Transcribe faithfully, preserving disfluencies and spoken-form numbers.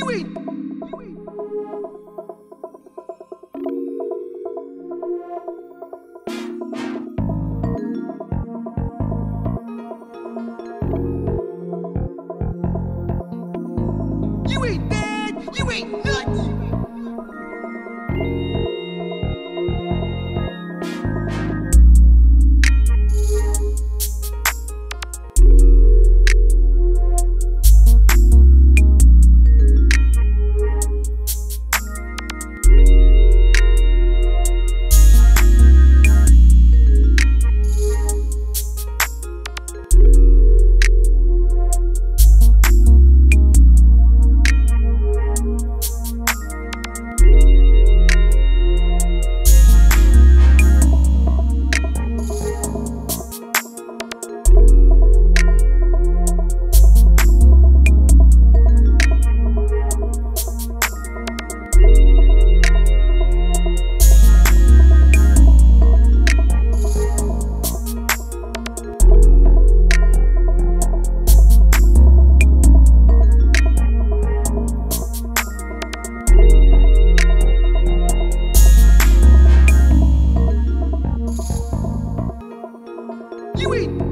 You ain't. You ain't bad. You ain't nuts. You ain't.